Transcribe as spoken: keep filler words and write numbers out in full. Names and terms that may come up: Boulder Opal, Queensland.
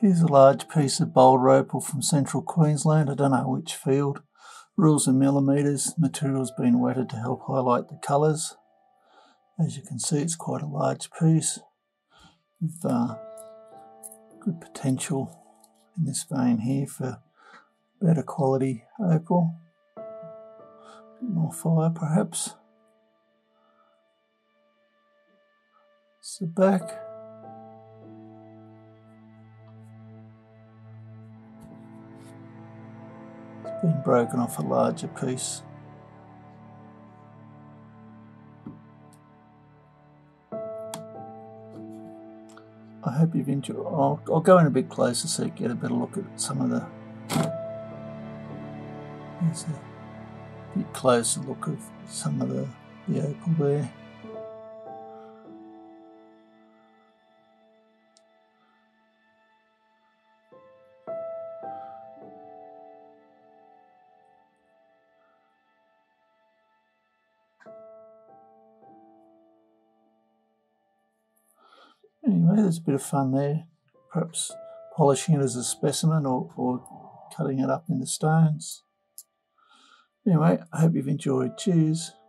Here's a large piece of Boulder Opal from central Queensland, I don't know which field. Rules in millimetres, material's been wetted to help highlight the colours. As you can see, it's quite a large piece with uh, good potential in this vein here for better quality opal. More fire perhaps. It's the back. Been broken off a larger piece. I hope you've enjoyed. I'll, I'll go in a bit closer so you get a better look at some of the. There's a bit closer look of some of the, the opal there. Anyway, there's a bit of fun there, perhaps polishing it as a specimen or, or cutting it up into stones. Anyway, I hope you've enjoyed. Cheers.